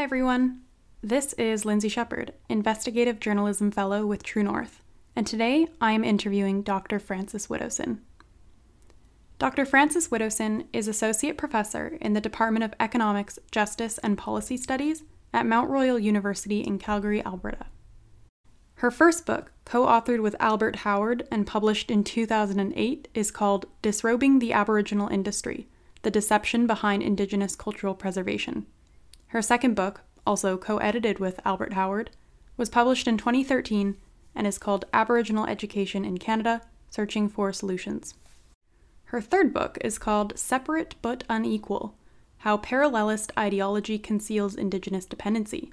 Hi everyone, this is Lindsay Shepherd, Investigative Journalism Fellow with True North, and today I am interviewing Dr. Frances Widdowson. Dr. Frances Widdowson is Associate Professor in the Department of Economics, Justice and Policy Studies at Mount Royal University in Calgary, Alberta. Her first book, co-authored with Albert Howard and published in 2008, is called Disrobing the Aboriginal Industry: The Deception Behind Indigenous Cultural Preservation. Her second book, also co-edited with Albert Howard, was published in 2013 and is called Aboriginal Education in Canada: Searching for Solutions. Her third book is called Separate But Unequal: How Parallelist Ideology Conceals Indigenous Dependency,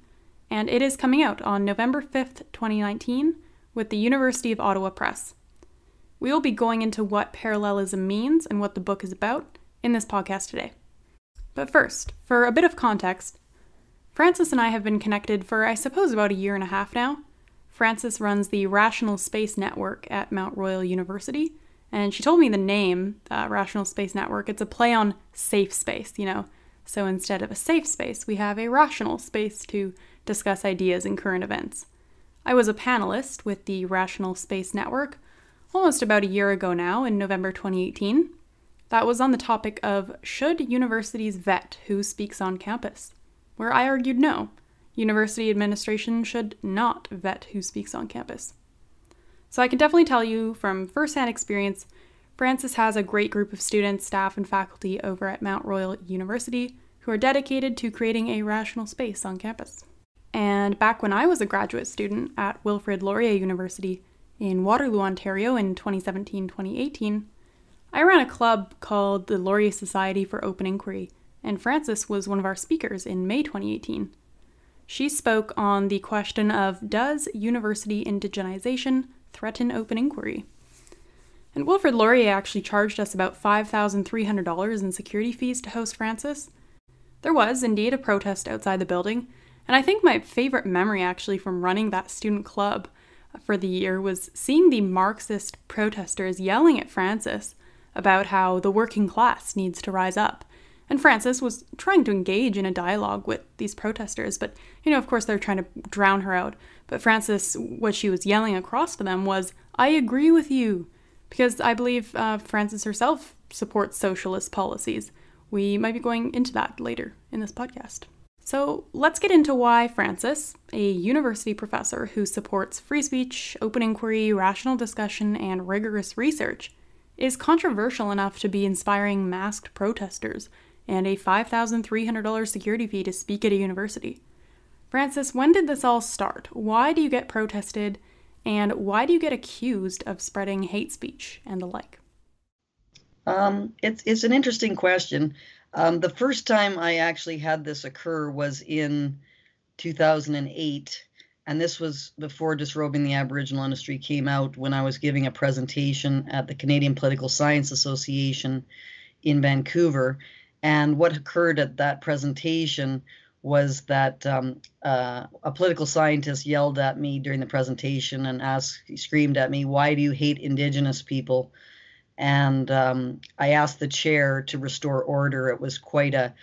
and it is coming out on November 5th, 2019 with the University of Ottawa Press. We will be going into what parallelism means and what the book is about in this podcast today. But first, for a bit of context, Frances and I have been connected for, I suppose, about a year and a half now. Frances runs the Rational Space Network at Mount Royal University, and she told me the name, Rational Space Network. It's a play on safe space, you know. So instead of a safe space, we have a rational space to discuss ideas and current events. I was a panelist with the Rational Space Network almost about a year ago now, in November 2018. That was on the topic of, should universities vet who speaks on campus? Where I argued no, university administration should not vet who speaks on campus. So I can definitely tell you from firsthand experience, Frances has a great group of students, staff, and faculty over at Mount Royal University who are dedicated to creating a rational space on campus. And back when I was a graduate student at Wilfrid Laurier University in Waterloo, Ontario in 2017-2018, I ran a club called the Laurier Society for Open Inquiry, and Frances was one of our speakers in May 2018. She spoke on the question of, does university indigenization threaten open inquiry? And Wilfrid Laurier actually charged us about $5,300 in security fees to host Frances. There was indeed a protest outside the building, and I think my favorite memory actually from running that student club for the year was seeing the Marxist protesters yelling at Frances about how the working class needs to rise up. And Frances was trying to engage in a dialogue with these protesters, but, you know, of course they're trying to drown her out. But Frances, what she was yelling across to them was, I agree with you, because I believe Frances herself supports socialist policies. We might be going into that later in this podcast. So let's get into why Frances, a university professor who supports free speech, open inquiry, rational discussion, and rigorous research, is controversial enough to be inspiring masked protesters and a $5,300 security fee to speak at a university. Frances, when did this all start? Why do you get protested? And why do you get accused of spreading hate speech and the like? It's an interesting question. The first time I actually had this occur was in 2008. And this was before Disrobing the Aboriginal Industry came out, when I was giving a presentation at the Canadian Political Science Association in Vancouver. And what occurred at that presentation was that a political scientist yelled at me during the presentation and screamed at me, why do you hate Indigenous people? And I asked the chair to restore order. It was quite a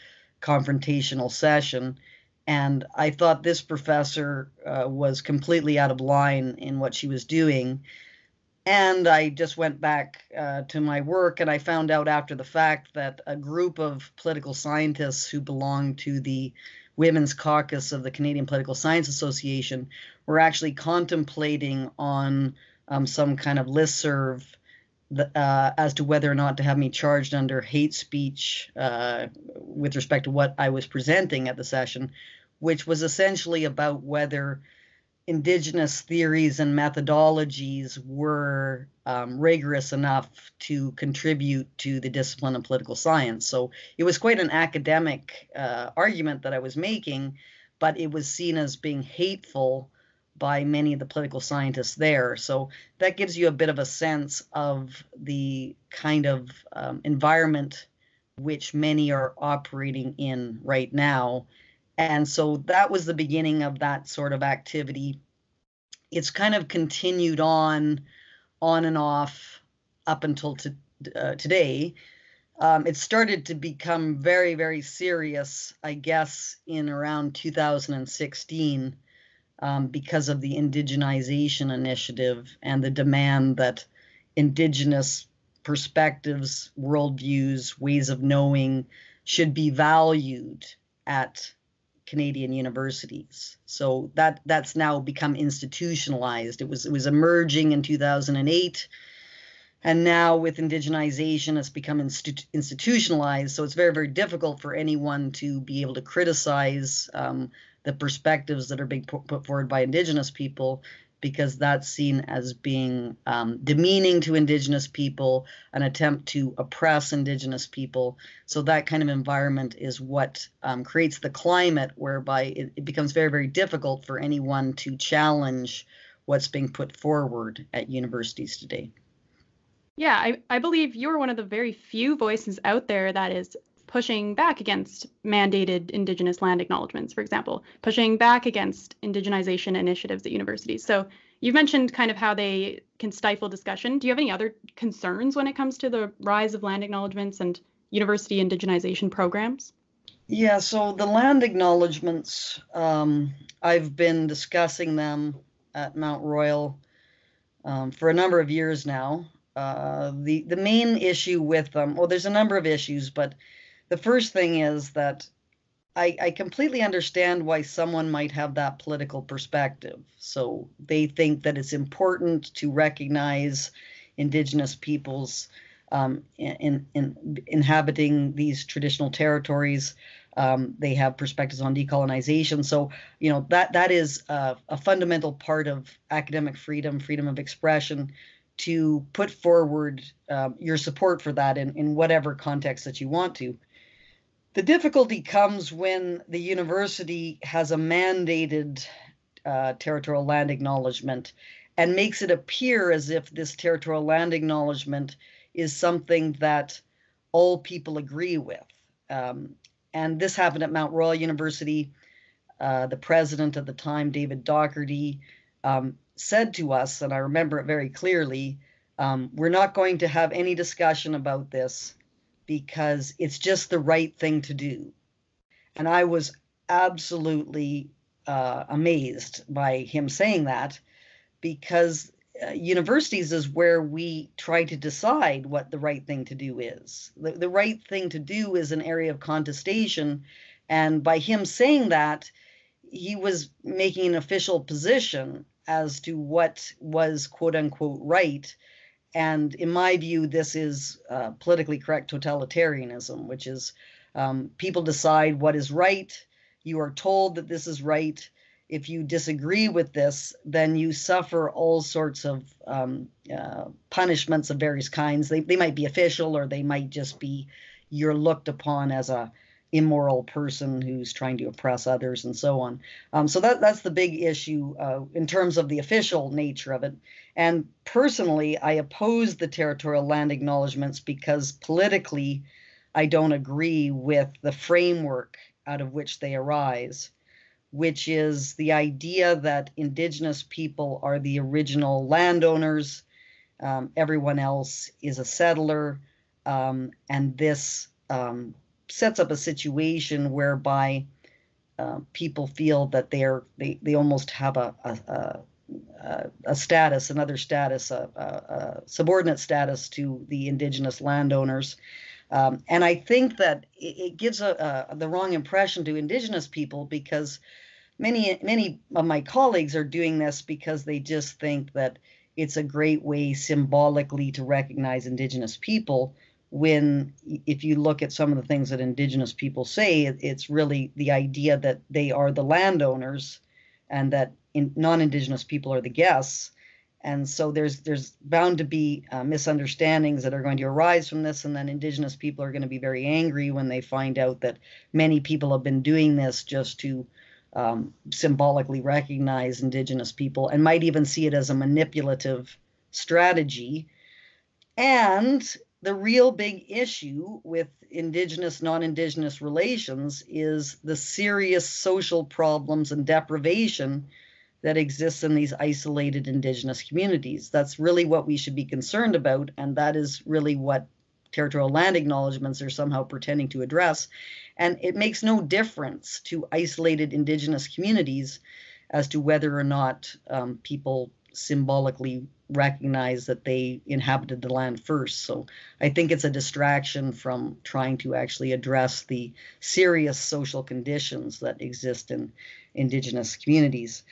confrontational session. And I thought this professor was completely out of line in what she was doing. And I just went back to my work, and I found out after the fact that a group of political scientists who belonged to the Women's Caucus of the Canadian Political Science Association were actually contemplating on some kind of listserv as to whether or not to have me charged under hate speech with respect to what I was presenting at the session, which was essentially about whether Indigenous theories and methodologies were rigorous enough to contribute to the discipline of political science. So it was quite an academic argument that I was making, but it was seen as being hateful by many of the political scientists there. So that gives you a bit of a sense of the kind of environment which many are operating in right now. And so that was the beginning of that sort of activity. It's kind of continued on and off up until today. It started to become very, very serious, I guess, in around 2016 because of the indigenization initiative and the demand that indigenous perspectives, worldviews, ways of knowing should be valued at Canadian universities. So that's now become institutionalized. It was emerging in 2008. And now with indigenization, it's become institutionalized. So it's very, very difficult for anyone to be able to criticize the perspectives that are being put forward by Indigenous people, because that's seen as being demeaning to Indigenous people, an attempt to oppress Indigenous people. So that kind of environment is what creates the climate whereby it becomes very, very difficult for anyone to challenge what's being put forward at universities today. Yeah, I believe you're one of the very few voices out there that is pushing back against mandated Indigenous land acknowledgements, for example, pushing back against indigenization initiatives at universities. So you've mentioned kind of how they can stifle discussion. Do you have any other concerns when it comes to the rise of land acknowledgements and university indigenization programs? Yeah, so the land acknowledgements, I've been discussing them at Mount Royal for a number of years now. The main issue with them, well, there's a number of issues, but the first thing is that I completely understand why someone might have that political perspective. So they think that it's important to recognize Indigenous peoples in inhabiting these traditional territories. They have perspectives on decolonization. So, you know, that is a fundamental part of academic freedom, freedom of expression, to put forward your support for that in whatever context that you want to. The difficulty comes when the university has a mandated territorial land acknowledgement and makes it appear as if this territorial land acknowledgement is something that all people agree with. And this happened at Mount Royal University. The president at the time, David Docherty, said to us, and I remember it very clearly, we're not going to have any discussion about this because it's just the right thing to do. And I was absolutely amazed by him saying that, because universities is where we try to decide what the right thing to do is. The right thing to do is an area of contestation. And by him saying that, he was making an official position as to what was quote unquote right. And in my view, this is politically correct totalitarianism, which is people decide what is right. You are told that this is right. If you disagree with this, then you suffer all sorts of punishments of various kinds. They might be official, or they might just be, you're looked upon as a immoral person who's trying to oppress others, and so on. So that's the big issue in terms of the official nature of it. And personally, I oppose the territorial land acknowledgements because politically, I don't agree with the framework out of which they arise, which is the idea that Indigenous people are the original landowners, everyone else is a settler, and this sets up a situation whereby people feel that they almost have a status, another status, a subordinate status to the Indigenous landowners. And I think that it gives the wrong impression to Indigenous people, because many of my colleagues are doing this because they just think that it's a great way symbolically to recognize Indigenous people, when if you look at some of the things that Indigenous people say, it's really the idea that they are the landowners and that non-Indigenous people are the guests. And so there's bound to be misunderstandings that are going to arise from this, and then Indigenous people are going to be very angry when they find out that many people have been doing this just to symbolically recognize Indigenous people, and might even see it as a manipulative strategy. And the real big issue with Indigenous, non-Indigenous relations is the serious social problems and deprivation that exists in these isolated Indigenous communities. That's really what we should be concerned about, and that is really what territorial land acknowledgements are somehow pretending to address. And it makes no difference to isolated Indigenous communities as to whether or not people symbolically recognize that they inhabited the land first. So I think it's a distraction from trying to actually address the serious social conditions that exist in Indigenous communities.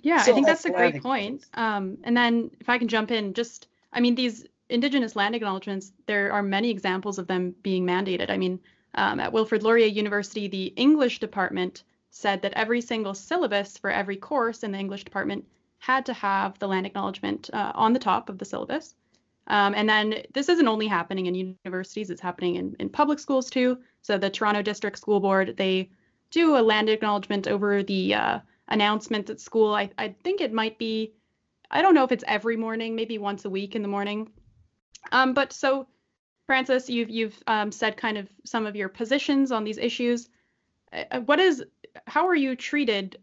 Yeah, so I think that's a great point. And then if I can jump in, just, I mean, these Indigenous land acknowledgements, there are many examples of them being mandated. I mean, at Wilfrid Laurier University, the English department said that every single syllabus for every course in the English department had to have the land acknowledgement on the top of the syllabus. And then this isn't only happening in universities, it's happening in public schools too. So the Toronto District School Board, they do a land acknowledgement over the announcements at school. I think it might be, I don't know if it's every morning, maybe once a week in the morning. But so, Frances, you've said kind of some of your positions on these issues. How are you treated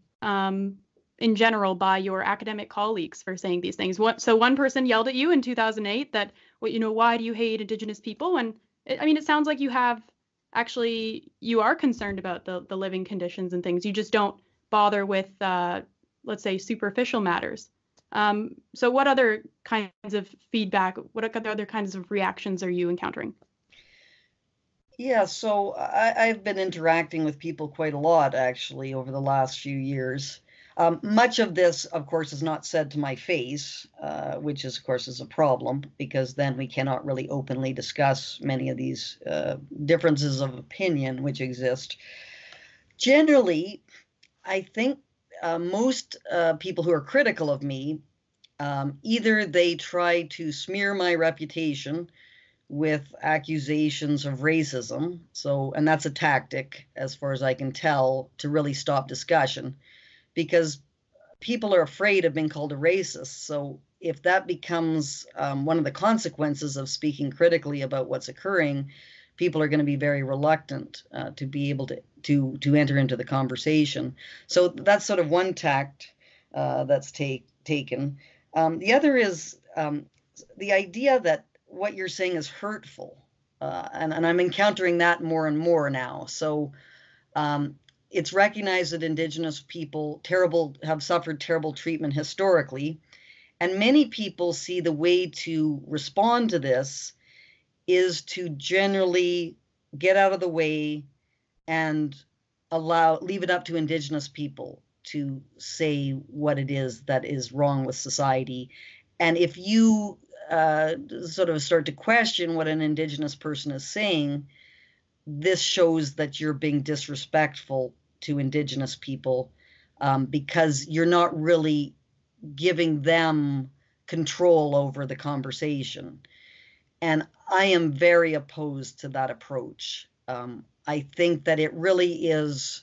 in general by your academic colleagues for saying these things? So one person yelled at you in 2008 that, well, you know, why do you hate Indigenous people? And it sounds like you have actually, you are concerned about the living conditions and things. You just don't bother with, let's say, superficial matters. So what other kinds of feedback, what other kinds of reactions are you encountering? Yeah, so I've been interacting with people quite a lot, actually, over the last few years. Much of this, of course, is not said to my face, which is, of course, is a problem, because then we cannot really openly discuss many of these differences of opinion which exist. Generally, I think most people who are critical of me, either they try to smear my reputation with accusations of racism, and that's a tactic, as far as I can tell, to really stop discussion, because people are afraid of being called a racist. So if that becomes one of the consequences of speaking critically about what's occurring, people are going to be very reluctant to be able to enter into the conversation. So that's sort of one tact that's taken. The other is the idea that what you're saying is hurtful. And I'm encountering that more and more now. So it's recognized that Indigenous people have suffered terrible treatment historically. And many people see the way to respond to this is to generally get out of the way and leave it up to Indigenous people to say what it is that is wrong with society. And if you sort of start to question what an Indigenous person is saying, this shows that you're being disrespectful to Indigenous people because you're not really giving them control over the conversation. And I am very opposed to that approach. I think that it really is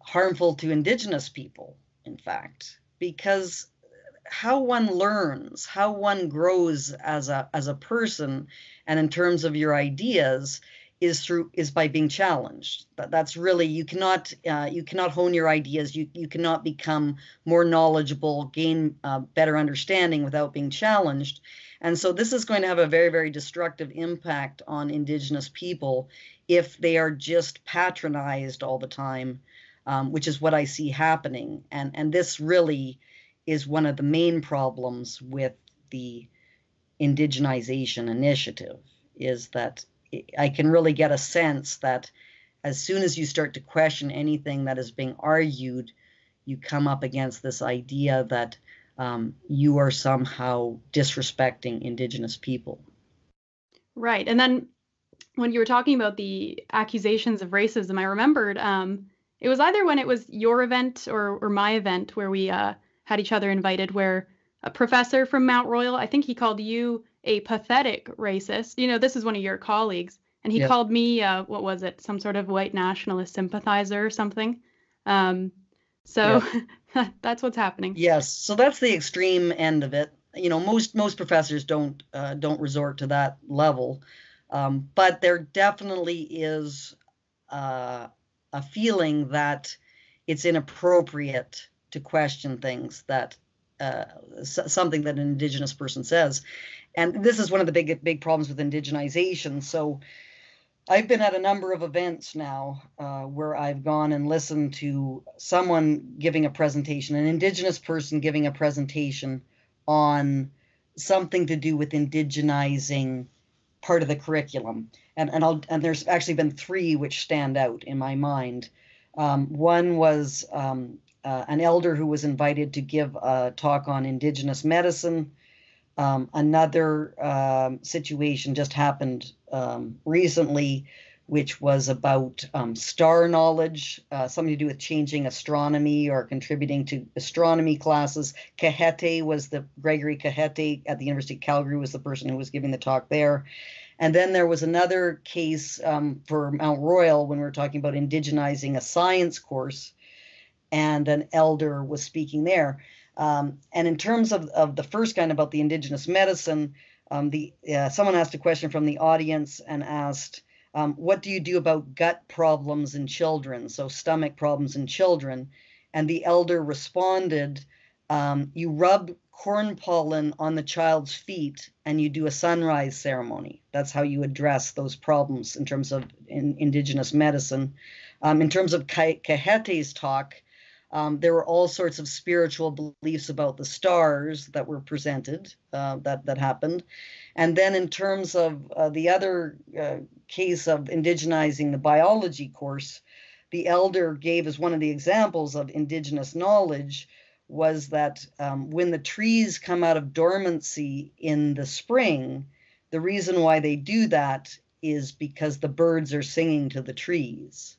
harmful to Indigenous people, in fact, because how one learns, how one grows as a person, and in terms of your ideas, is by being challenged. That's really, you cannot hone your ideas. You cannot become more knowledgeable, gain better understanding without being challenged. And so this is going to have a very, very destructive impact on Indigenous people if they are just patronized all the time, which is what I see happening. And this really is one of the main problems with the indigenization initiative, is that I can really get a sense that as soon as you start to question anything that is being argued, you come up against this idea that you are somehow disrespecting Indigenous people. Right. And then when you were talking about the accusations of racism, I remembered it was either when it was your event or my event where we had each other invited, where a professor from Mount Royal, I think he called you a pathetic racist. You know, this is one of your colleagues, and he called me, what was it? Some sort of white nationalist sympathizer or something. That's what's happening. Yes. So that's the extreme end of it. You know, most professors don't resort to that level. But there definitely is a feeling that it's inappropriate to question things that something that an Indigenous person says. And this is one of the big problems with indigenization. So I've been at a number of events now where I've gone and listened to someone giving a presentation, an Indigenous person giving a presentation on something to do with indigenizing part of the curriculum. And there's actually been three which stand out in my mind. One was an elder who was invited to give a talk on Indigenous medicine. Another situation just happened recently, which was about star knowledge, something to do with changing astronomy or contributing to astronomy classes. Gregory Cajete at the University of Calgary was the person who was giving the talk there. And then there was another case for Mount Royal when we were talking about indigenizing a science course, and an elder was speaking there. And in terms of the first kind about the Indigenous medicine, someone asked a question from the audience and asked, what do you do about gut problems in children, so stomach problems in children? And the elder responded, you rub corn pollen on the child's feet and you do a sunrise ceremony. That's how you address those problems in terms of Indigenous medicine. In terms of Cajete's talk, there were all sorts of spiritual beliefs about the stars that were presented, that happened. And then in terms of the other case of indigenizing the biology course, the elder gave as one of the examples of Indigenous knowledge was that when the trees come out of dormancy in the spring, the reason why they do that is because the birds are singing to the trees.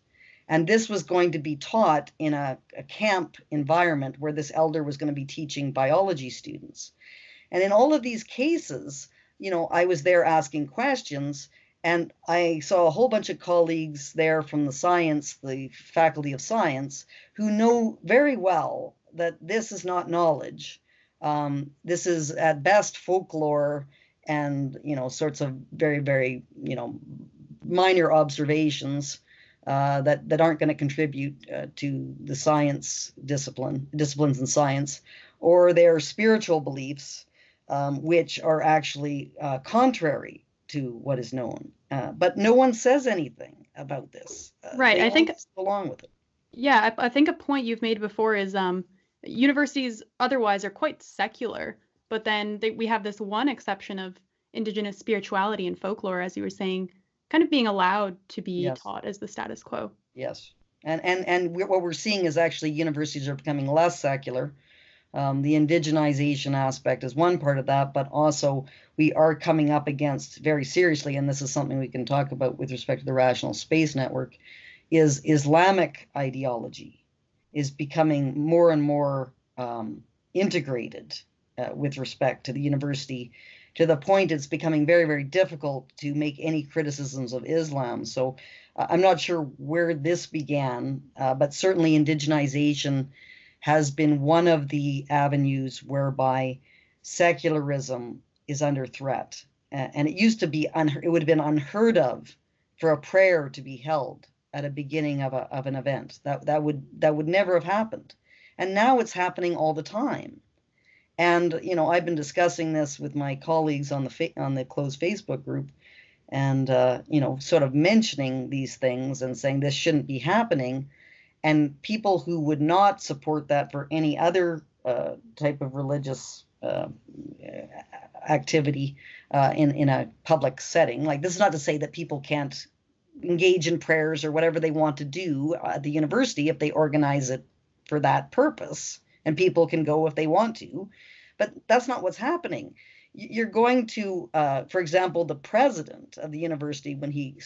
And this was going to be taught in a camp environment where this elder was going to be teaching biology students. And in all of these cases, you know, I was there asking questions, and I saw a whole bunch of colleagues there from the Faculty of Science, who know very well that this is not knowledge. This is at best folklore and, you know, sorts of very, very, you know, minor observations that aren't going to contribute to the science disciplines in science, or their spiritual beliefs, which are actually contrary to what is known. But no one says anything about this. Right, I think along with it. Yeah, I think a point you've made before is universities otherwise are quite secular, but then we have this one exception of Indigenous spirituality and folklore, as you were saying, kind of being allowed to be yes. taught as the status quo. Yes, and what we're seeing is actually universities are becoming less secular. The indigenization aspect is one part of that, but also we are coming up against very seriously, and this is something we can talk about with respect to the Rational Space Network, is Islamic ideology is becoming more and more integrated with respect to the university, to the point it's becoming very, very difficult to make any criticisms of Islam. So I'm not sure where this began, but certainly indigenization has been one of the avenues whereby secularism is under threat. And it used to be, it would have been unheard of for a prayer to be held at a beginning of an event. That would never have happened. And now it's happening all the time. And, you know, I've been discussing this with my colleagues on the closed Facebook group and, you know, sort of mentioning these things and saying this shouldn't be happening. And people who would not support that for any other type of religious activity in a public setting, like this is not to say that people can't engage in prayers or whatever they want to do at the university if they organize it for that purpose. And people can go if they want to, but that's not what's happening. You're going to, for example, the president of the university, when he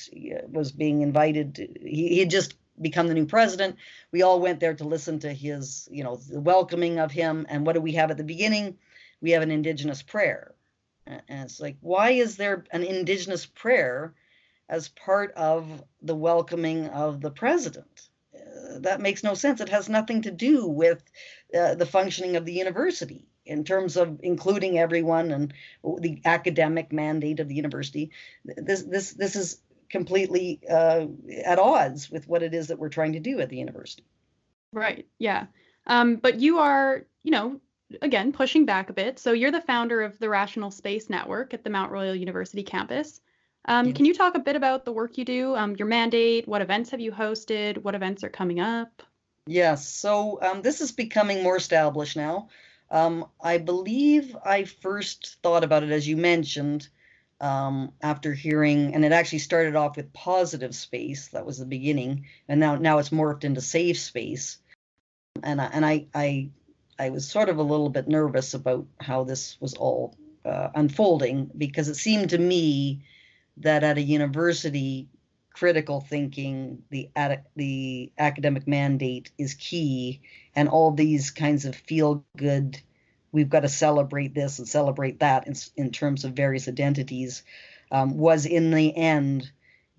was being invited, he had just become the new president. We all went there to listen to his, you know, the welcoming of him. And what do we have at the beginning? We have an Indigenous prayer. And it's like, why is there an Indigenous prayer as part of the welcoming of the president? That makes no sense. It has nothing to do with the functioning of the university in terms of including everyone and the academic mandate of the university. This is completely at odds with what it is that we're trying to do at the university. Right. Yeah. But you are, you know, again, pushing back a bit. So you're the founder of the Rational Space Network at the Mount Royal University campus. Can you talk a bit about the work you do, your mandate, what events have you hosted, what events are coming up? Yes, so this is becoming more established now. I believe I first thought about it, as you mentioned, after hearing, and it actually started off with Positive Space. That was the beginning, and now it's morphed into Safe Space. And I was sort of a little bit nervous about how this was all unfolding, because it seemed to me that at a university, critical thinking, the academic mandate is key, and all these kinds of feel good, we've got to celebrate this and celebrate that in terms of various identities, was in the end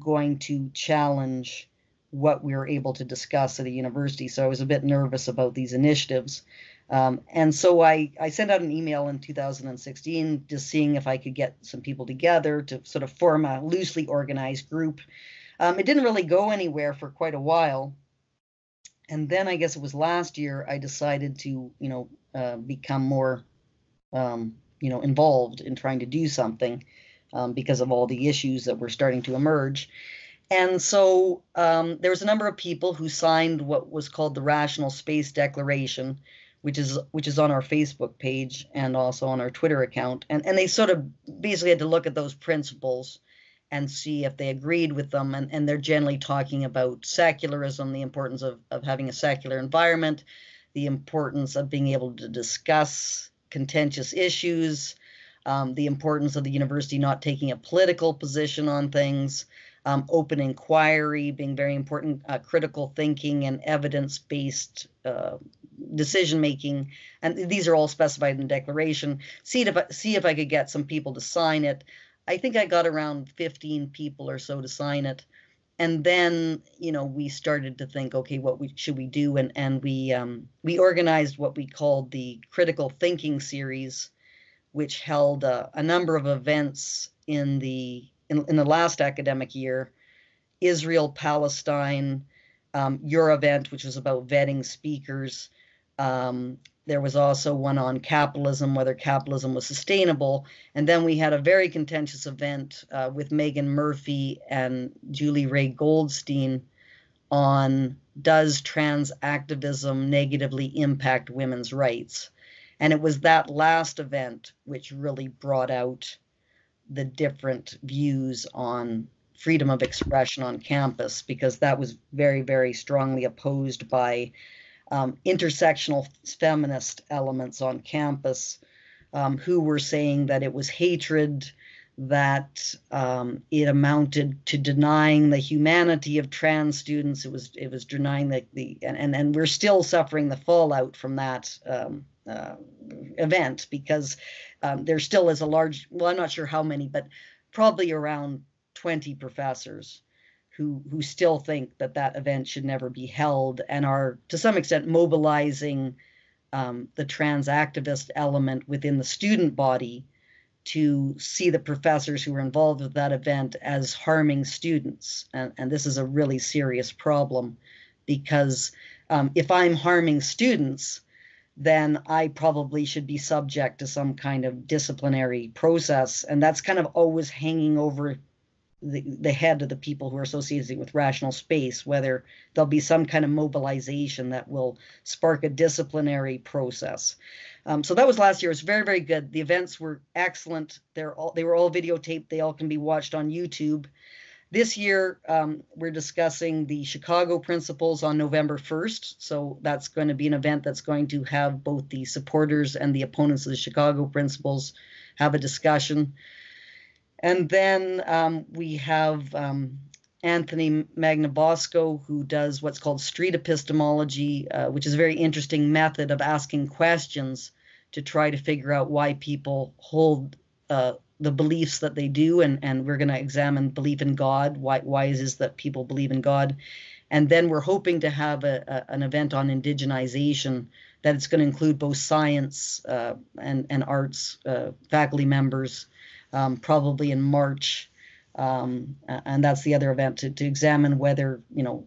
going to challenge what we were able to discuss at a university. So I was a bit nervous about these initiatives. And so I sent out an email in 2016, just seeing if I could get some people together to sort of form a loosely organized group. It didn't really go anywhere for quite a while. And then I guess it was last year I decided to, become more, involved in trying to do something because of all the issues that were starting to emerge. And so there was a number of people who signed what was called the Rational Space Declaration, which is on our Facebook page and also on our Twitter account. And they sort of basically had to look at those principles and see if they agreed with them. And they're generally talking about secularism, the importance of having a secular environment, the importance of being able to discuss contentious issues, the importance of the university not taking a political position on things, open inquiry being very important, critical thinking and evidence-based decision making, and these are all specified in the declaration. See if I could get some people to sign it. I think I got around 15 people or so to sign it, and then we started to think, okay, what should we do? And we organized what we called the Critical Thinking Series, which held a number of events in the last academic year: Israel, Palestine, your event, which was about vetting speakers. There was also one on capitalism, whether capitalism was sustainable. And then we had a very contentious event with Megan Murphy and Julie Ray Goldstein on does trans activism negatively impact women's rights? And it was that last event which really brought out the different views on freedom of expression on campus, because that was very, very strongly opposed by intersectional feminist elements on campus who were saying that it was hatred, that it amounted to denying the humanity of trans students. It was denying and we're still suffering the fallout from that event, because there still is a large, well, I'm not sure how many, but probably around 20 professors who still think that event should never be held, and are to some extent mobilizing the trans activist element within the student body to see the professors who were involved with that event as harming students. And this is a really serious problem, because if I'm harming students, then I probably should be subject to some kind of disciplinary process. And that's kind of always hanging over the head of the people who are associated with Rational Space, whether there'll be some kind of mobilization that will spark a disciplinary process. So that was last year. It was very, very good. The events were excellent. They were all videotaped. They all can be watched on YouTube. This year, we're discussing the Chicago Principles on November 1st. So that's going to be an event that's going to have both the supporters and the opponents of the Chicago Principles have a discussion. And then we have Anthony Magnabosco, who does what's called street epistemology, which is a very interesting method of asking questions to try to figure out why people hold the beliefs that they do. And we're going to examine belief in God. Why is it that people believe in God? And then we're hoping to have an event on indigenization that it's going to include both science and arts faculty members. Probably in March, and that's the other event to examine whether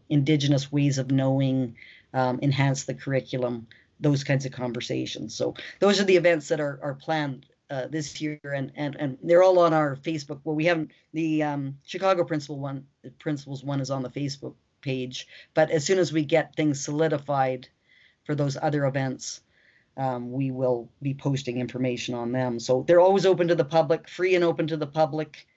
indigenous ways of knowing enhance the curriculum those kinds of conversations. So those are the events that are planned this year, and they're all on our Facebook. Well, we haven't, the Chicago Principles one is on the Facebook page, but as soon as we get things solidified for those other events, we will be posting information on them. So they're always open to the public, free and open to the public.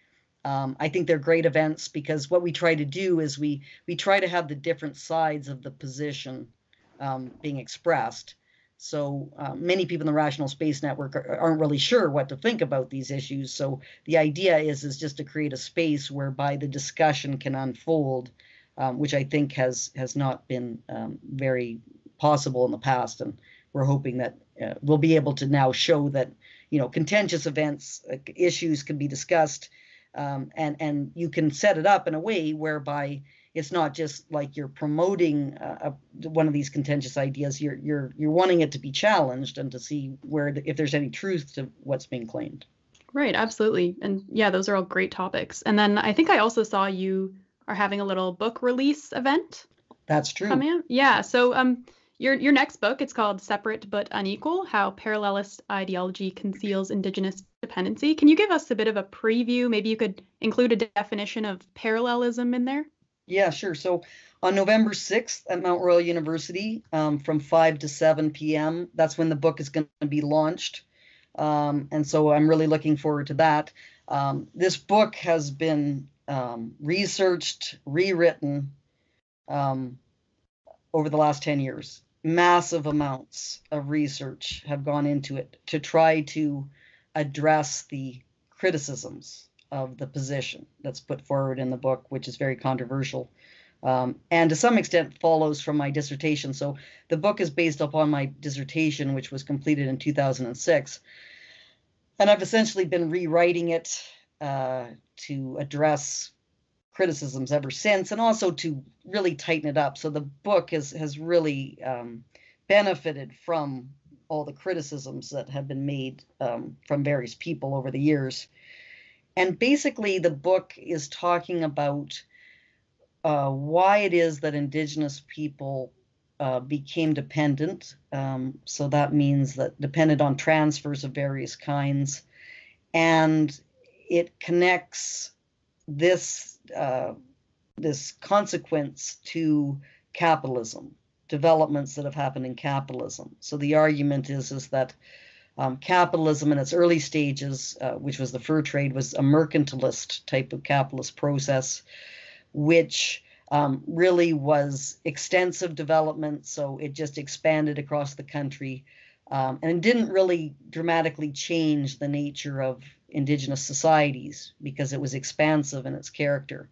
I think they're great events because what we try to do is we try to have the different sides of the position being expressed. So many people in the Rational Space Network aren't really sure what to think about these issues. So the idea is just to create a space whereby the discussion can unfold, which I think has not been very possible in the past. And we're hoping that we'll be able to now show that, you know, contentious events, issues can be discussed, and you can set it up in a way whereby it's not just like you're promoting one of these contentious ideas. You're wanting it to be challenged and to see where if there's any truth to what's being claimed. Right, absolutely, and yeah, those are all great topics. And then I think I also saw you are having a little book release event. That's true. Coming out. Yeah. So your next book, it's called Separate But Unequal: How Parallelist Ideology Conceals Indigenous Dependency. Can you give us a bit of a preview? Maybe you could include a definition of parallelism in there. Yeah, sure. So on November 6th at Mount Royal University, from 5 to 7 p.m., that's when the book is going to be launched. And so I'm really looking forward to that. This book has been researched, rewritten, over the last 10 years. Massive amounts of research have gone into it to try to address the criticisms of the position that's put forward in the book, which is very controversial, and to some extent follows from my dissertation. So the book is based upon my dissertation, which was completed in 2006. And I've essentially been rewriting it to address criticisms ever since, and also to really tighten it up. So the book has really benefited from all the criticisms that have been made from various people over the years. And basically, the book is talking about why it is that Indigenous people became dependent. So that means that dependent on transfers of various kinds. And it connects this consequence to capitalism, developments that have happened in capitalism. So the argument is that capitalism in its early stages, which was the fur trade, was a mercantilist type of capitalist process, which really was extensive development. So it just expanded across the country, and it didn't really dramatically change the nature of Indigenous societies because it was expansive in its character.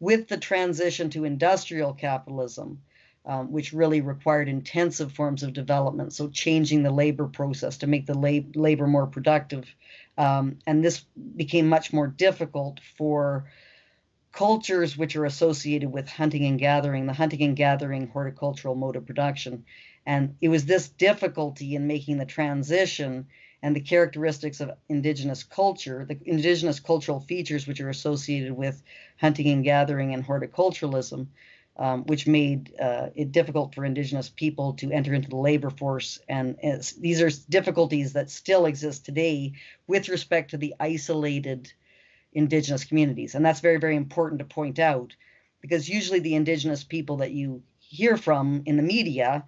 With the transition to industrial capitalism, which really required intensive forms of development, so changing the labor process to make the labor more productive, and this became much more difficult for cultures which are associated with hunting and gathering, the hunting and gathering horticultural mode of production. And it was this difficulty in making the transition and the characteristics of Indigenous culture, the Indigenous cultural features which are associated with hunting and gathering and horticulturalism, which made it difficult for Indigenous people to enter into the labor force. And these are difficulties that still exist today with respect to the isolated Indigenous communities. And that's very, very important to point out, because usually the Indigenous people that you hear from in the media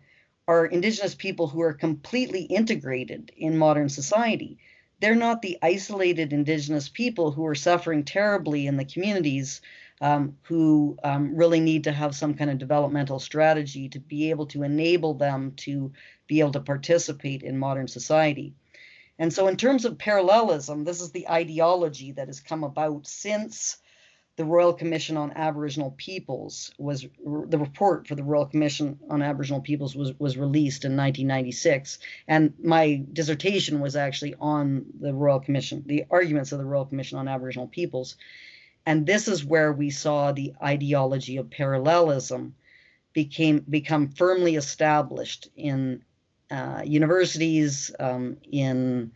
are Indigenous people who are completely integrated in modern society. They're not the isolated Indigenous people who are suffering terribly in the communities, who really need to have some kind of developmental strategy to be able to enable them to be able to participate in modern society. And so in terms of parallelism, this is the ideology that has come about since the Royal Commission on Aboriginal Peoples was, the report for the Royal Commission on Aboriginal Peoples was released in 1996. And my dissertation was actually on the Royal Commission, the arguments of the Royal Commission on Aboriginal Peoples. And this is where we saw the ideology of parallelism become firmly established in universities, in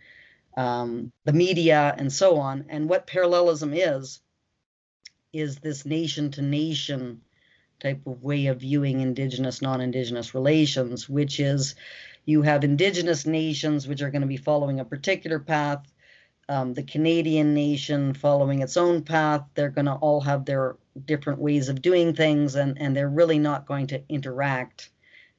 the media, and so on. And what parallelism is this nation-to-nation type of way of viewing Indigenous, non-Indigenous relations, which is You have Indigenous nations, which are going to be following a particular path. The Canadian nation following its own path. They're going to all have their different ways of doing things, and they're really not going to interact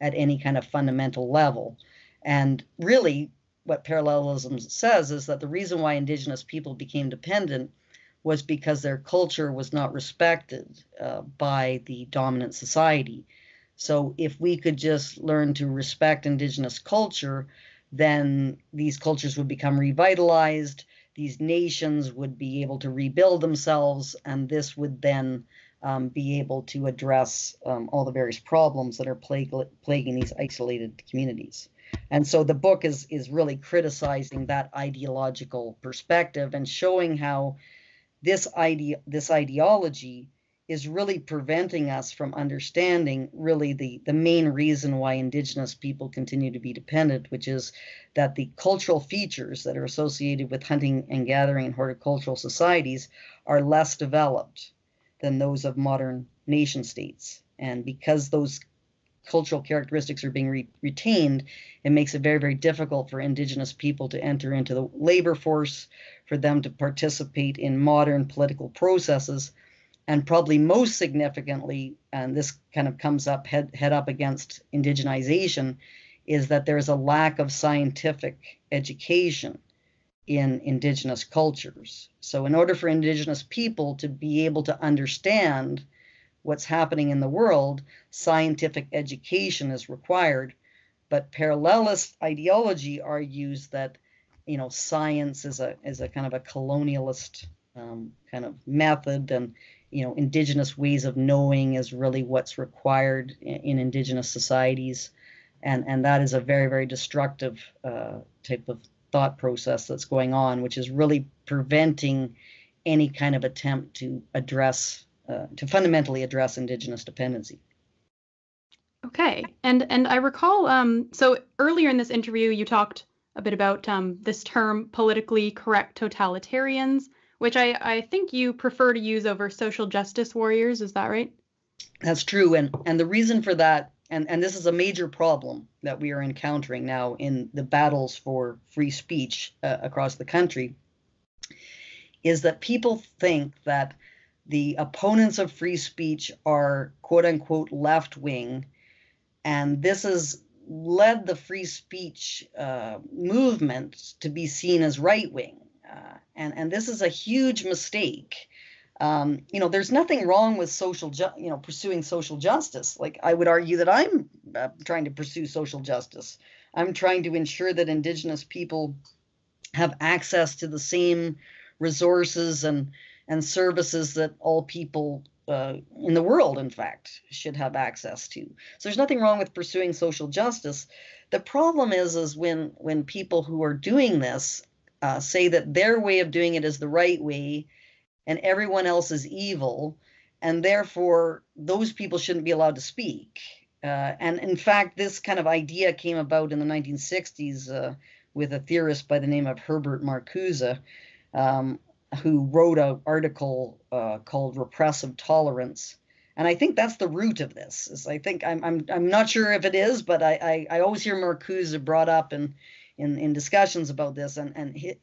at any kind of fundamental level. And really, what parallelism says is that the reason why Indigenous people became dependent was because their culture was not respected by the dominant society. So if we could just learn to respect Indigenous culture, then these cultures would become revitalized, these nations would be able to rebuild themselves, and this would then be able to address all the various problems that are plaguing these isolated communities. And so the book is really criticizing that ideological perspective and showing how this ideology is really preventing us from understanding really the main reason why Indigenous people continue to be dependent, which is that the cultural features that are associated with hunting and gathering and horticultural societies are less developed than those of modern nation states. And because those cultural characteristics are being retained, it makes it very, very difficult for Indigenous people to enter into the labor force, for them to participate in modern political processes. And probably most significantly, and this kind of comes up head up against indigenization, is that there is a lack of scientific education in Indigenous cultures. So in order for Indigenous people to be able to understand what's happening in the world, scientific education is required. But parallelist ideology argues that, you know, science is a kind of a colonialist kind of method, and you know, Indigenous ways of knowing is really what's required in Indigenous societies. And that is a very, very destructive type of thought process that's going on, which is really preventing any kind of attempt to address, to fundamentally address Indigenous dependency. Okay. And I recall, so earlier in this interview, you talked a bit about this term politically correct totalitarians, which I think you prefer to use over social justice warriors. Is that right? That's true. And the reason for that, and this is a major problem that we are encountering now in the battles for free speech across the country, is that people think that the opponents of free speech are, quote unquote, left wing. And this has led the free speech movement to be seen as right wing. And this is a huge mistake. You know, there's nothing wrong with pursuing social justice. Like, I would argue that I'm trying to pursue social justice. I'm trying to ensure that Indigenous people have access to the same resources and services that all people in the world, in fact, should have access to. So there's nothing wrong with pursuing social justice. The problem is when people who are doing this say that their way of doing it is the right way and everyone else is evil, and therefore those people shouldn't be allowed to speak. And in fact, this kind of idea came about in the 1960s with a theorist by the name of Herbert Marcuse, who wrote an article called Repressive Tolerance. And I think that's the root of this. I'm not sure if it is, but I always hear Marcuse brought up in discussions about this, and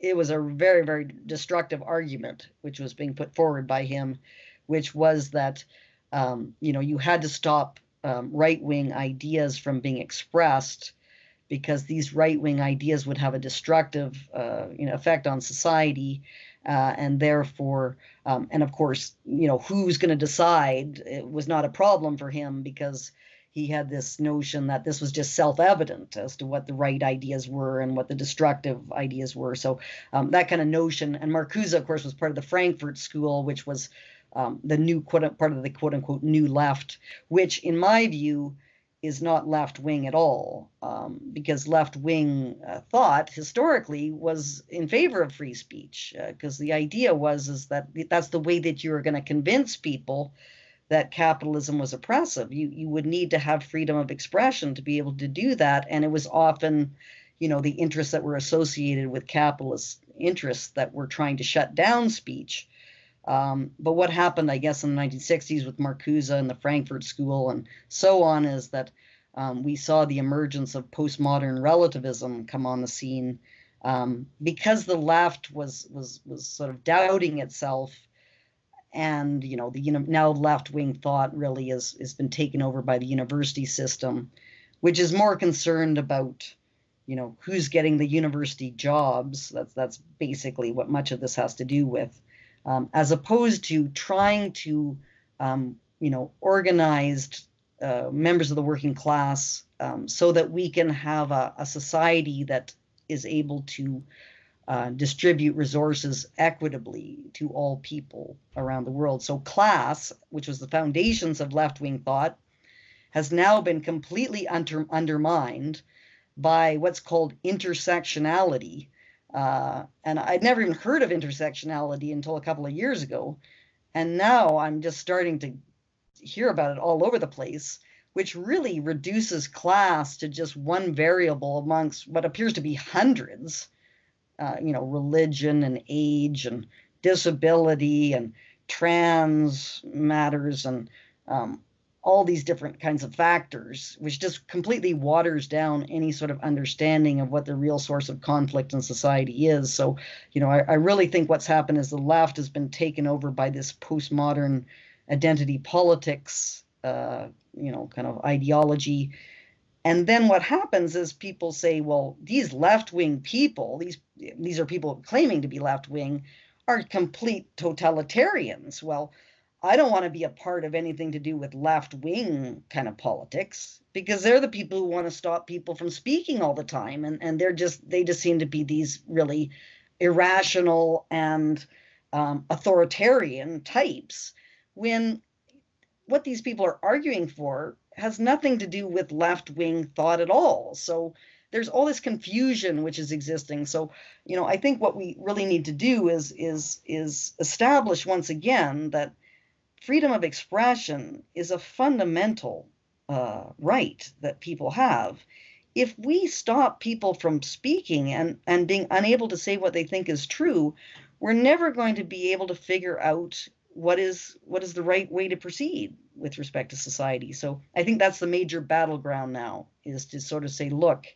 it was a very, very destructive argument which was being put forward by him, which was that you know, you had to stop right-wing ideas from being expressed because these right-wing ideas would have a destructive you know, effect on society, and therefore and of course, you know, who's going to decide, it was not a problem for him because he had this notion that this was just self-evident as to what the right ideas were and what the destructive ideas were. So that kind of notion, and Marcuse, of course, was part of the Frankfurt School, which was the new part of the quote-unquote new left, which, in my view, is not left-wing at all, because left-wing thought historically was in favor of free speech, because the idea was that that's the way that you were going to convince people that capitalism was oppressive. You would need to have freedom of expression to be able to do that. And it was often, you know, the interests that were associated with capitalist interests that were trying to shut down speech. But what happened, I guess, in the 1960s with Marcuse and the Frankfurt School and so on is that we saw the emergence of postmodern relativism come on the scene because the left was sort of doubting itself. And, you know, the now left-wing thought really has been taken over by the university system, which is more concerned about, you know, who's getting the university jobs. That's basically what much of this has to do with, as opposed to trying to, you know, organized members of the working class so that we can have a society that is able to distribute resources equitably to all people around the world. So class, which was the foundations of left-wing thought, has now been completely undermined by what's called intersectionality. And I'd never even heard of intersectionality until a couple of years ago. And now I'm just starting to hear about it all over the place, which really reduces class to just one variable amongst what appears to be hundreds. You know, religion and age and disability and trans matters and all these different kinds of factors, which just completely waters down any sort of understanding of what the real source of conflict in society is. So, you know, I really think what's happened is the left has been taken over by this postmodern identity politics, you know, kind of ideology. And then what happens is people say, well, these left-wing people, these are people claiming to be left-wing, are complete totalitarians. Well, I don't want to be a part of anything to do with left-wing kind of politics, because they're the people who want to stop people from speaking all the time. And they just seem to be these really irrational and authoritarian types, when what these people are arguing for has nothing to do with left-wing thought at all. So there's all this confusion which is existing. So, you know, I think what we really need to do is establish once again that freedom of expression is a fundamental right that people have. If we stop people from speaking and being unable to say what they think is true, we're never going to be able to figure out what is the right way to proceed with respect to society. So I think that's the major battleground now, is to sort of say, look,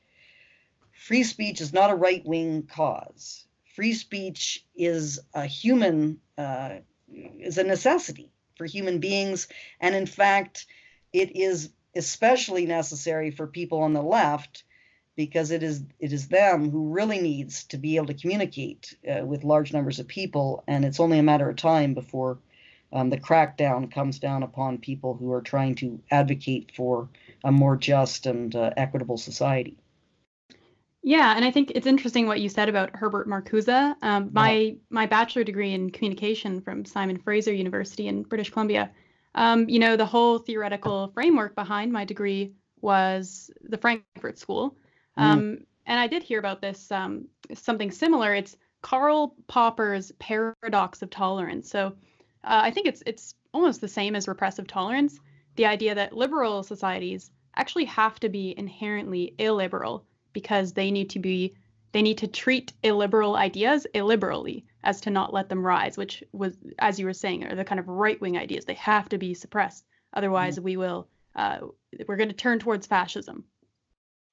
free speech is not a right-wing cause. Free speech is a necessity for human beings. And in fact, it is especially necessary for people on the left, because it is them who really needs to be able to communicate with large numbers of people. And it's only a matter of time before the crackdown comes down upon people who are trying to advocate for a more just and equitable society. Yeah, and I think it's interesting what you said about Herbert Marcuse. My bachelor degree in communication from Simon Fraser University in British Columbia, you know, the whole theoretical framework behind my degree was the Frankfurt School. And I did hear about this, something similar. It's Karl Popper's Paradox of Tolerance. So I think it's almost the same as repressive tolerance, the idea that liberal societies actually have to be inherently illiberal, because they need to treat illiberal ideas illiberally, as to not let them rise, which was, as you were saying, are the kind of right-wing ideas. They have to be suppressed. Otherwise, we're going to turn towards fascism.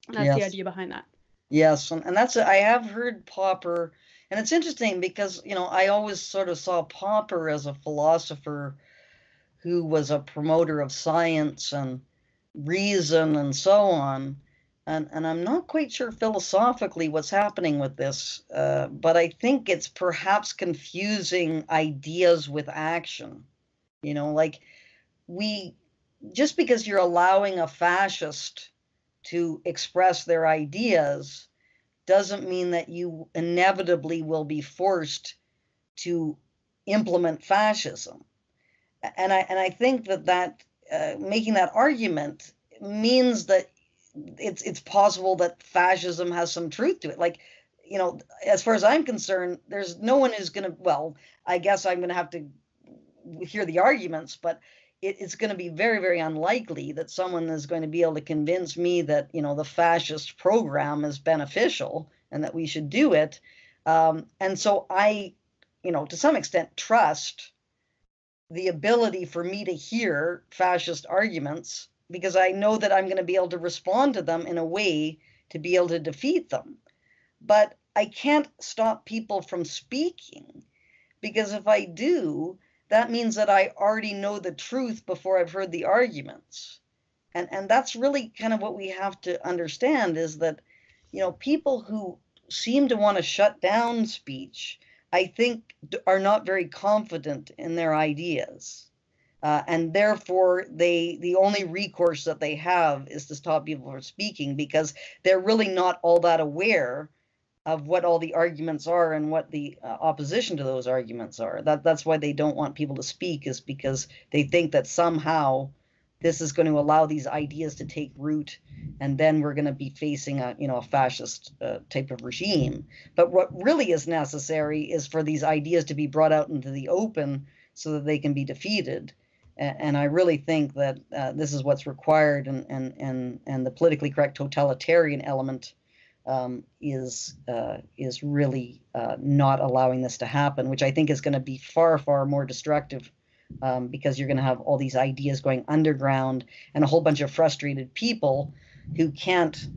And that's the idea behind that. Yes, and that's, I have heard Popper, and it's interesting because, you know, I always sort of saw Popper as a philosopher who was a promoter of science and reason and so on, and I'm not quite sure philosophically what's happening with this, but I think it's perhaps confusing ideas with action. You know, like, just because you're allowing a fascist to express their ideas doesn't mean that you inevitably will be forced to implement fascism. And I think that making that argument means that it's possible that fascism has some truth to it. Like, you know, as far as I'm concerned, there's no one who's going to, well, I guess I'm going to have to hear the arguments, but it's going to be very, very unlikely that someone is going to be able to convince me that, you know, the fascist program is beneficial and that we should do it. And so I, you know, to some extent, trust the ability for me to hear fascist arguments because I know that I'm going to be able to respond to them in a way to be able to defeat them. But I can't stop people from speaking, because if I do, that means that I already know the truth before I've heard the arguments. And that's really kind of what we have to understand, is that, you know, people who seem to want to shut down speech, I think, are not very confident in their ideas. And therefore, the only recourse that they have is to stop people from speaking, because they're really not all that aware of what all the arguments are and what the opposition to those arguments are. That's why they don't want people to speak, is because they think that somehow this is going to allow these ideas to take root, and then we're going to be facing a, you know, a fascist type of regime. But what really is necessary is for these ideas to be brought out into the open so that they can be defeated. And I really think that this is what's required, and the politically correct totalitarian element is really not allowing this to happen, which I think is going to be far, far more destructive. Because you're going to have all these ideas going underground and a whole bunch of frustrated people who can't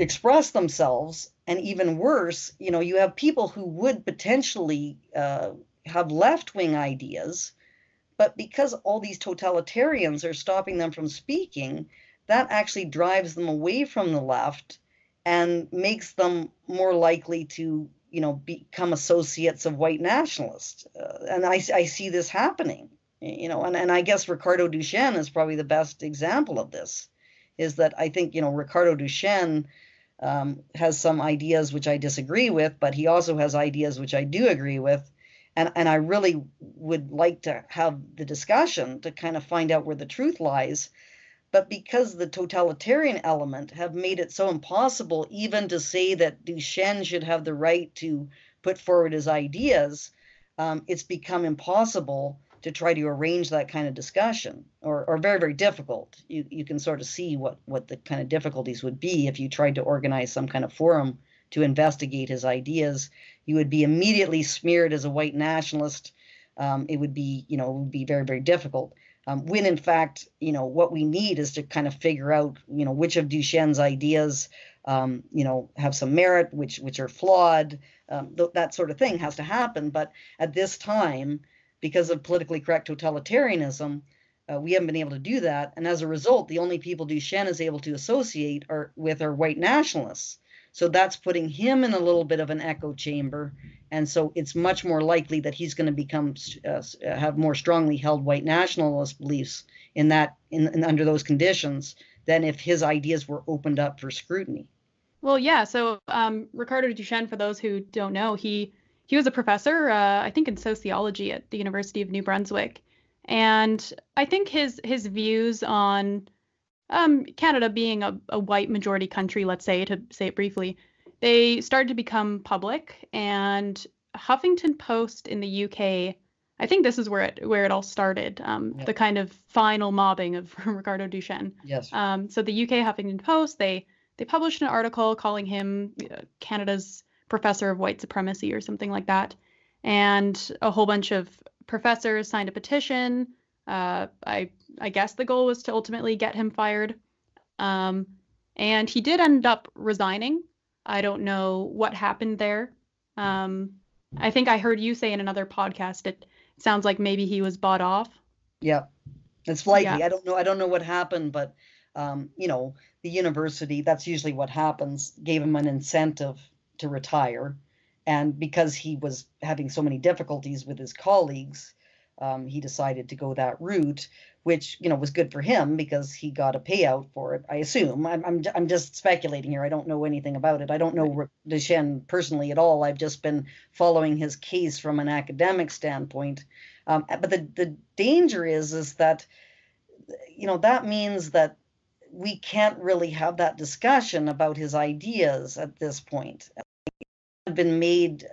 express themselves. And even worse, you know, you have people who would potentially have left-wing ideas, but because all these totalitarians are stopping them from speaking, that actually drives them away from the left and makes them more likely to, you know, become associates of white nationalists. And I see this happening, you know, and I guess Ricardo Duchesne is probably the best example of this, is that I think, you know, Ricardo Duchesne has some ideas which I disagree with, but he also has ideas which I do agree with. And I really would like to have the discussion to kind of find out where the truth lies. But because the totalitarian element have made it so impossible even to say that Duchesne should have the right to put forward his ideas, it's become impossible to try to arrange that kind of discussion, or very, very difficult. You can sort of see what the kind of difficulties would be if you tried to organize some kind of forum to investigate his ideas. You would be immediately smeared as a white nationalist. It would be, you know, it would be very, very difficult. When in fact, you know, what we need is to kind of figure out, you know, which of Duchesne's ideas, you know, have some merit, which are flawed. That sort of thing has to happen. But at this time, because of politically correct totalitarianism, we haven't been able to do that. And as a result, the only people Duchesne is able to associate with are white nationalists. So that's putting him in a little bit of an echo chamber. And so it's much more likely that he's going to become have more strongly held white nationalist beliefs in that under those conditions than if his ideas were opened up for scrutiny. Well, yeah. So Ricardo Duchesne, for those who don't know, he was a professor, I think, in sociology at the University of New Brunswick, and I think his views on Canada being a white majority country, let's say, to say it briefly, they started to become public, and Huffington Post in the UK, I think this is where it all started, yep. The kind of final mobbing of Ricardo Duchesne. Yes. So the UK Huffington Post, they published an article calling him Canada's professor of white supremacy or something like that. And a whole bunch of professors signed a petition. I guess the goal was to ultimately get him fired. And he did end up resigning. I don't know what happened there. I think I heard you say in another podcast, it sounds like maybe he was bought off. Yeah, it's likely. Yeah. I don't know what happened, but, you know, the university, that's usually what happens, gave him an incentive to retire. And because he was having so many difficulties with his colleagues, he decided to go that route, which, you know, was good for him because he got a payout for it, I assume. I'm just speculating here. I don't know anything about it. I don't know Duchesne personally at all. I've just been following his case from an academic standpoint. But the danger is that, you know, that means that we can't really have that discussion about his ideas at this point. They've been made,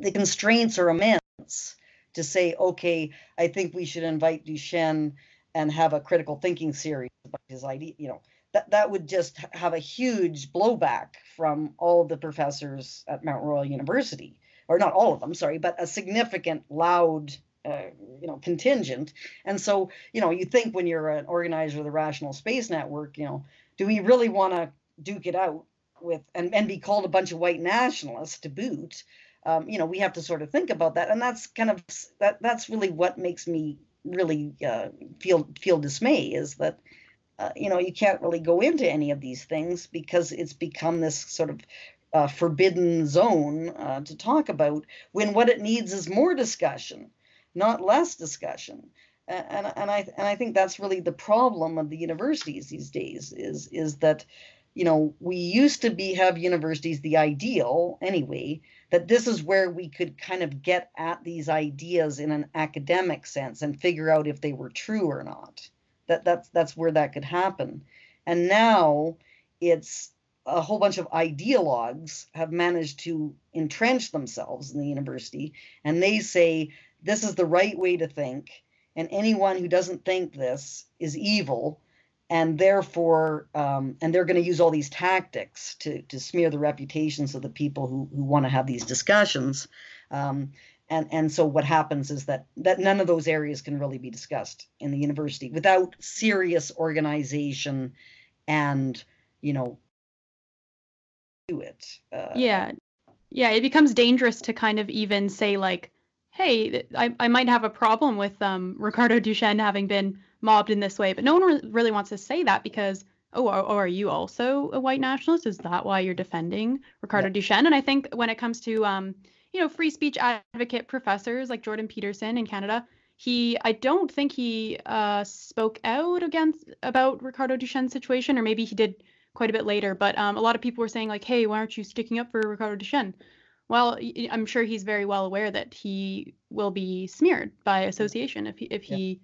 the constraints are immense. To say, okay, I think we should invite Duchesne and have a critical thinking series about his idea, you know, that would just have a huge blowback from all the professors at Mount Royal University, or not all of them, sorry, but a significant, loud, contingent. And so, you think when you're an organizer of the Rational Space Network, do we really want to duke it out with and be called a bunch of white nationalists to boot? We have to sort of think about that. And that's kind of that's really what makes me really feel dismay, is that you can't really go into any of these things because it's become this sort of forbidden zone to talk about, when what it needs is more discussion, not less discussion. And I think that's really the problem of the universities these days, is that we used to have universities, the ideal anyway, that this is where we could kind of get at these ideas in an academic sense and figure out if they were true or not. That's where that could happen. And now it's a whole bunch of ideologues have managed to entrench themselves in the university, and they say, this is the right way to think, and anyone who doesn't think this is evil. And therefore, and they're going to use all these tactics to smear the reputations of the people who want to have these discussions. And so what happens is that none of those areas can really be discussed in the university without serious organization and, do it. Yeah, it becomes dangerous to kind of even say like, hey, I might have a problem with Ricardo Duchesne having been mobbed in this way, but no one really wants to say that because, oh, are you also a white nationalist? Is that why you're defending Ricardo Duchesne? And I think when it comes to, free speech advocate professors like Jordan Peterson in Canada, I don't think he spoke out about Ricardo Duchesne's situation, or maybe he did quite a bit later, but a lot of people were saying like, hey, why aren't you sticking up for Ricardo Duchesne? Well, I'm sure he's very well aware that he will be smeared by association if he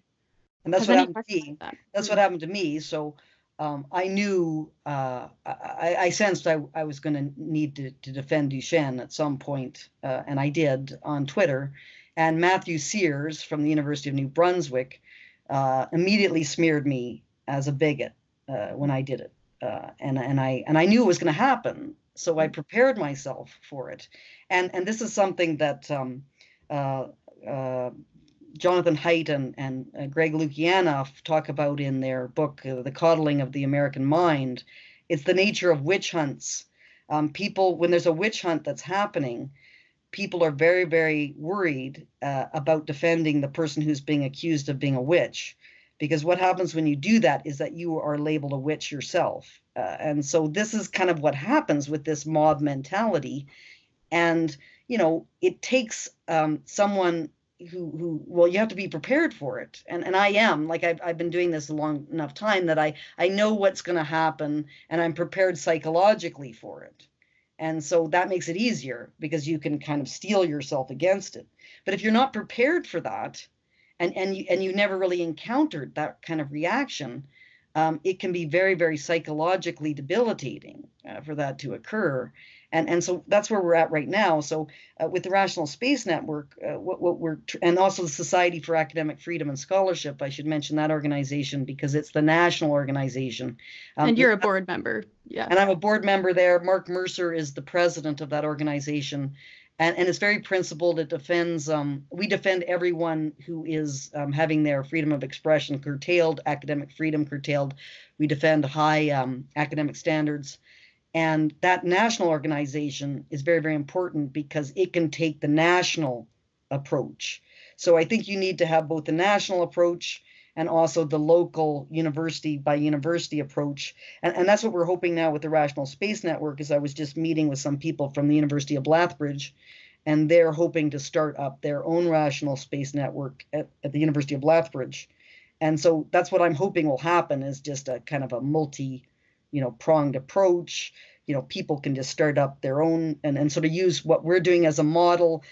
And that's what happened to me. That's what happened to me. So I knew, I sensed I was going to need to defend Duchesne at some point, and I did on Twitter. And Matthew Sears from the University of New Brunswick immediately smeared me as a bigot when I did it, and I knew it was going to happen. So I prepared myself for it, and this is something that. Jonathan Haidt and Greg Lukianoff talk about in their book, The Coddling of the American Mind. It's the nature of witch hunts. People, when there's a witch hunt that's happening, people are very, very worried about defending the person who's being accused of being a witch, because what happens when you do that is that you are labeled a witch yourself. And so this is kind of what happens with this mob mentality. And, it takes someone who you have to be prepared for it, and I am, like, I've been doing this a long enough time that I know what's going to happen, and I'm prepared psychologically for it, and so that makes it easier because you can kind of steel yourself against it. But if you're not prepared for that, and you never really encountered that kind of reaction, it can be very, very psychologically debilitating for that to occur. And so that's where we're at right now. So with the Rational Space Network, and also the Society for Academic Freedom and Scholarship, I should mention that organization because it's the national organization. And you're a board member. Yeah. And I'm a board member there. Mark Mercer is the president of that organization. And it's very principled. It defends, we defend everyone who is having their freedom of expression curtailed, academic freedom curtailed. We defend high academic standards. And that national organization is very, very important because it can take the national approach. So I think you need to have both the national approach and also the local university by university approach. And that's what we're hoping now with the Rational Space Network, is I was just meeting with some people from the University of Lethbridge, and they're hoping to start up their own Rational Space Network at the University of Lethbridge. And so that's what I'm hoping will happen, is just a kind of a multi- pronged approach. People can just start up their own and sort of use what we're doing as a model.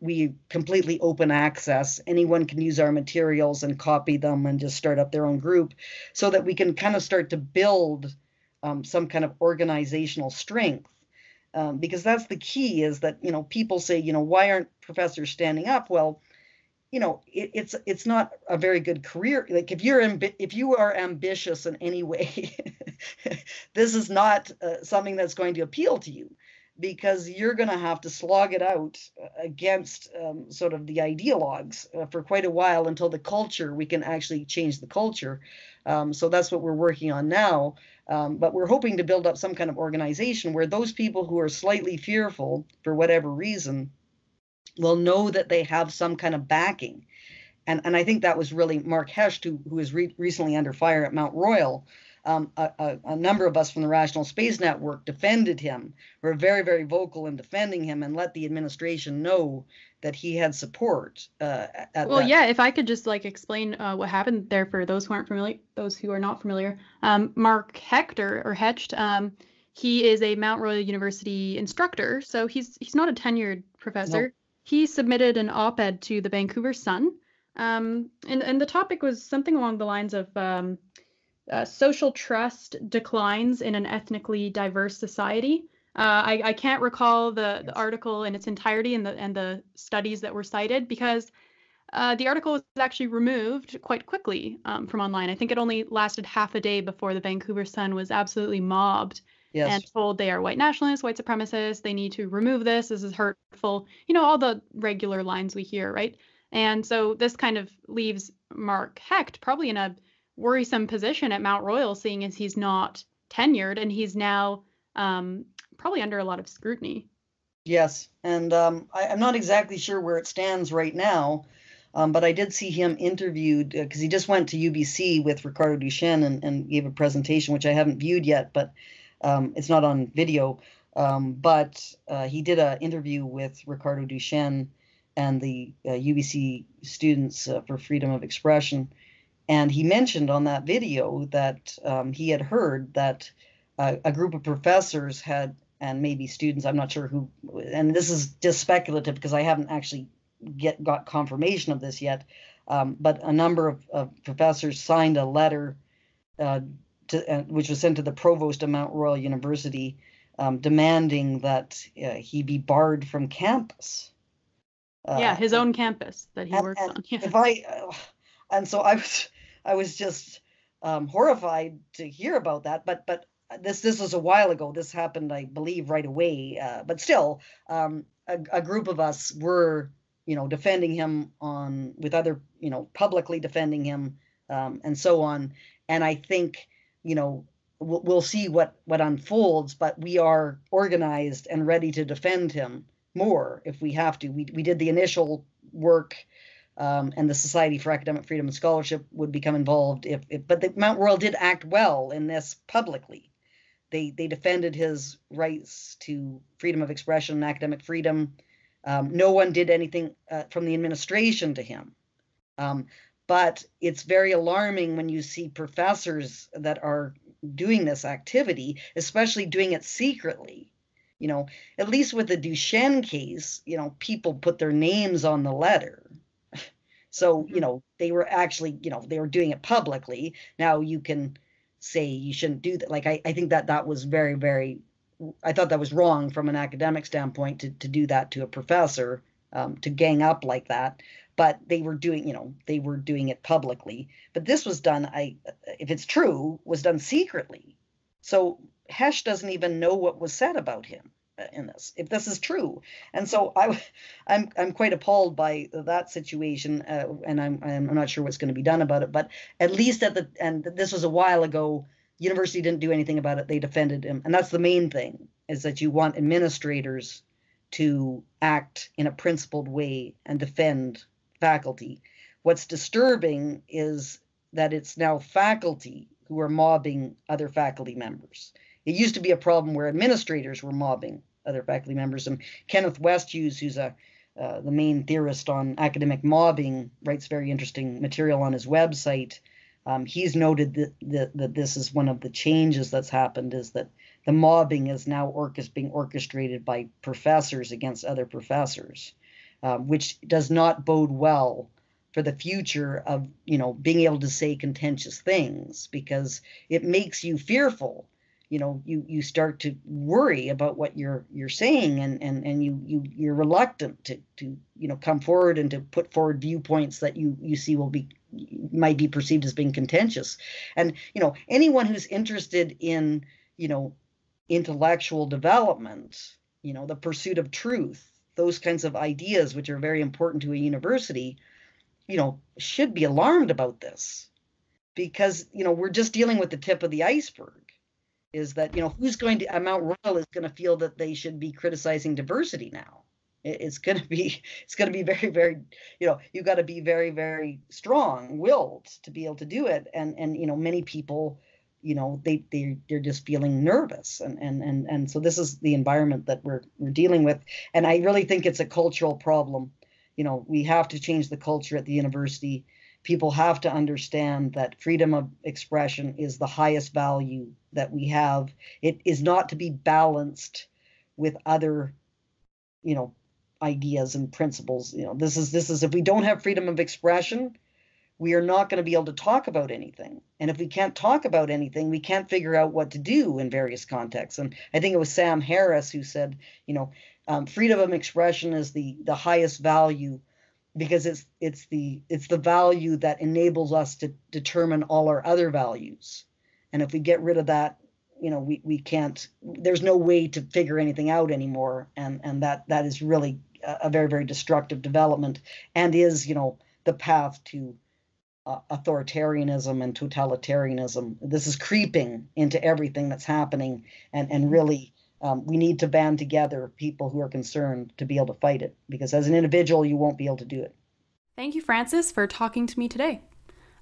We completely open access. Anyone can use our materials and copy them and just start up their own group, so that we can kind of start to build some kind of organizational strength. Because that's the key, is that, people say, why aren't professors standing up? Well, it's not a very good career. Like, if you are ambitious in any way, this is not something that's going to appeal to you. because you're going to have to slog it out against sort of the ideologues for quite a while until the culture, we can actually change the culture. So that's what we're working on now. But we're hoping to build up some kind of organization where those people who are slightly fearful for whatever reason will know that they have some kind of backing. And I think that was really Mark Hecht, who is recently under fire at Mount Royal. A number of us from the Rational Space Network defended him. We're very, very vocal in defending him and let the administration know that he had support. Yeah, if I could just explain what happened there for those who aren't familiar, those who are not familiar. Mark Hecht or Hecht, he is a Mount Royal University instructor, so he's not a tenured professor. Nope. He submitted an op-ed to the Vancouver Sun, and the topic was something along the lines of social trust declines in an ethnically diverse society. I can't recall the article in its entirety and the studies that were cited, because the article was actually removed quite quickly from online. I think it only lasted half a day before the Vancouver Sun was absolutely mobbed. Yes. And told they are white nationalists, white supremacists, they need to remove this. This is hurtful. You know, all the regular lines we hear, right? And so this kind of leaves Mark Hecht probably in a worrisome position at Mount Royal, seeing as he's not tenured and he's now probably under a lot of scrutiny. Yes, and I'm not exactly sure where it stands right now, but I did see him interviewed because he just went to UBC with Ricardo Duchesne and gave a presentation, which I haven't viewed yet, but it's not on video. But he did an interview with Ricardo Duchesne and the UBC Students for Freedom of Expression. And he mentioned on that video that he had heard that a group of professors had, and maybe students, I'm not sure who, and this is just speculative because I haven't actually got confirmation of this yet, but a number of professors signed a letter which was sent to the provost of Mount Royal University demanding that he be barred from campus. His own campus that he works on. Yeah. And so I was just horrified to hear about that. But this was a while ago. This happened, I believe, right away. But still, a group of us were, defending him with other, publicly defending him and so on. And I think, we'll see what unfolds. But we are organized and ready to defend him more if we have to. We did the initial work. And the Society for Academic Freedom and Scholarship would become involved but Mount Royal did act well in this publicly. They defended his rights to freedom of expression and academic freedom. No one did anything from the administration to him. But it's very alarming when you see professors that are doing this activity, especially doing it secretly. At least with the Duchesne case, people put their names on the letter. So, they were actually, they were doing it publicly. Now you can say you shouldn't do that. I think that was very, very, I thought that was wrong from an academic standpoint to do that to a professor, to gang up like that. But they were doing, they were doing it publicly. But this was done, if it's true, was done secretly. So Hesch doesn't even know what was said about him in this, if this is true. And so I'm quite appalled by that situation, and I'm not sure what's going to be done about it, but at least and this was a while ago, university didn't do anything about it. They defended him. And that's the main thing, is that you want administrators to act in a principled way and defend faculty. What's disturbing is that it's now faculty who are mobbing other faculty members. It used to be a problem where administrators were mobbing other faculty members. And Kenneth Westhues, who's the main theorist on academic mobbing, writes very interesting material on his website. He's noted that this is one of the changes that's happened, is that the mobbing is now being orchestrated by professors against other professors, which does not bode well for the future of, being able to say contentious things, because it makes you fearful. You start to worry about what you're saying, and you're reluctant to come forward and to put forward viewpoints that you see might be perceived as being contentious. And anyone who's interested in intellectual development the pursuit of truth, those kinds of ideas which are very important to a university, should be alarmed about this, because, we're just dealing with the tip of the iceberg. Is that, who's going to, Mount Royal is going to feel that they should be criticizing diversity now. It's going to be very, very, you've got to be very, very strong-willed to be able to do it. And many people, they're just feeling nervous. And so this is the environment that we're dealing with. And I really think it's a cultural problem. We have to change the culture at the university. People have to understand that freedom of expression is the highest value that we have. It is not to be balanced with other, ideas and principles. This is if we don't have freedom of expression, we are not going to be able to talk about anything. And if we can't talk about anything, we can't figure out what to do in various contexts. And I think it was Sam Harris who said, freedom of expression is the highest value, because it's the value that enables us to determine all our other values. And if we get rid of that, we can't, there's no way to figure anything out anymore. And that is really a very, very destructive development, and is, the path to authoritarianism and totalitarianism. This is creeping into everything that's happening, and really, we need to band together, people who are concerned, to be able to fight it, because as an individual, you won't be able to do it. Thank you, Frances, for talking to me today.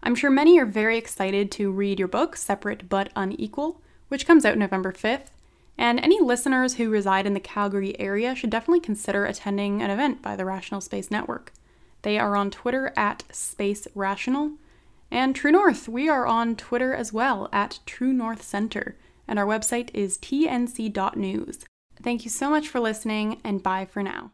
I'm sure many are very excited to read your book, Separate But Unequal, which comes out November 5th, and any listeners who reside in the Calgary area should definitely consider attending an event by the Rational Space Network. They are on Twitter at @SpaceRational, and True North, we are on Twitter as well at True North Centre, and our website is tnc.news. Thank you so much for listening, and bye for now.